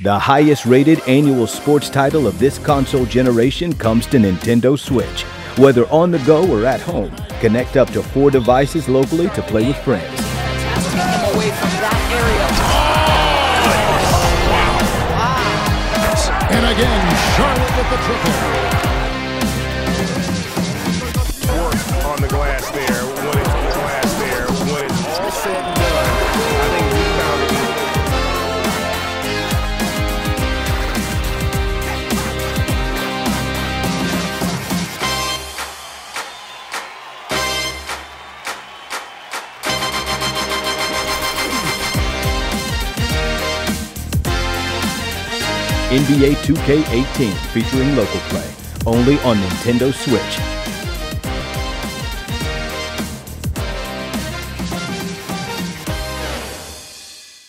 The highest-rated annual sports title of this console generation comes to Nintendo Switch. Whether on the go or at home, connect up to 4 devices locally to play with friends. And again, Charlotte with the triple. Work on the glass there. What is the glass there? What is all said and done? I think we found it. NBA 2K18 featuring local play. Only on Nintendo Switch.